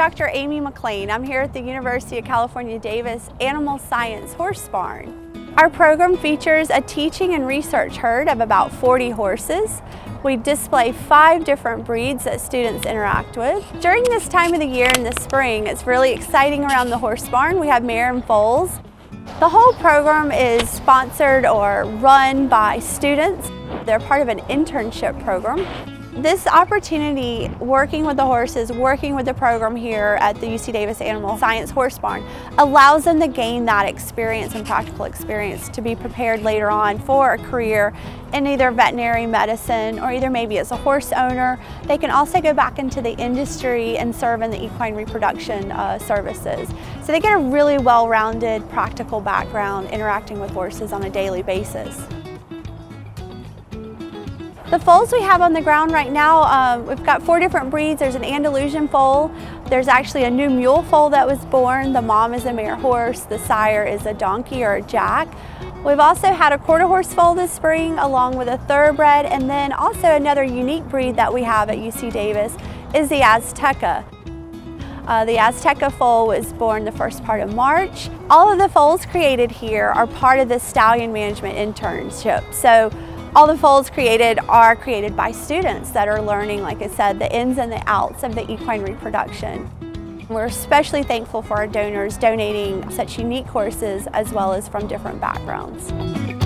Dr. Amy McLean. I'm here at the University of California, Davis Animal Science Horse Barn. Our program features a teaching and research herd of about 40 horses. We display 5 different breeds that students interact with. During this time of the year in the spring, it's really exciting around the horse barn. We have mare and foals. The whole program is sponsored or run by students. They're part of an internship program. This opportunity, working with the horses, working with the program here at the UC Davis Animal Science Horse Barn, allows them to gain that experience and practical experience to be prepared later on for a career in either veterinary medicine or either maybe as a horse owner. They can also go back into the industry and serve in the equine reproduction services. So they get a really well-rounded, practical background interacting with horses on a daily basis. The foals we have on the ground right now, we've got 4 different breeds. There's an Andalusian foal, there's actually a new mule foal that was born. The mom is a mare horse, the sire is a donkey or a jack. We've also had a quarter horse foal this spring along with a thoroughbred, and then also another unique breed that we have at UC Davis is the Azteca. The Azteca foal was born the first part of March. All of the foals created here are part of the Stallion Management Internship. So all the foals created are created by students that are learning, like I said, the ins and the outs of the equine reproduction. We're especially thankful for our donors donating such unique horses as well as from different backgrounds.